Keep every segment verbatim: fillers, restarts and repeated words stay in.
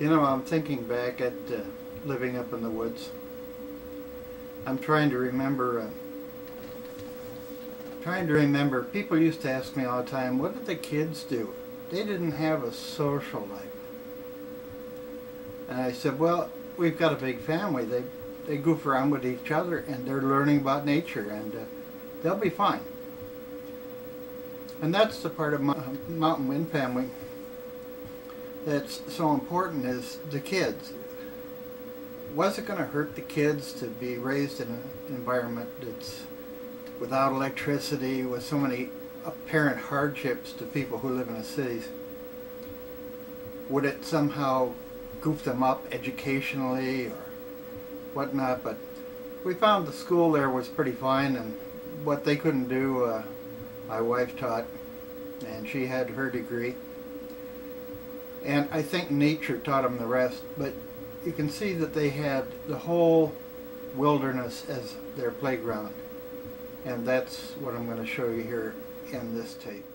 You know, I'm thinking back at uh, living up in the woods. I'm trying to remember, uh, trying to remember, people used to ask me all the time, what did the kids do? They didn't have a social life. And I said, well, we've got a big family. They, they goof around with each other and they're learning about nature and uh, they'll be fine. And that's the part of my Mountain Wind family that's so important, is the kids. Was it going to hurt the kids to be raised in an environment that's without electricity, with so many apparent hardships to people who live in the cities? Would it somehow goof them up educationally or whatnot? But we found the school there was pretty fine, and what they couldn't do, uh, my wife taught, and she had her degree. And I think nature taught them the rest, but you can see that they had the whole wilderness as their playground. And that's what I'm going to show you here in this tape.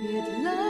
It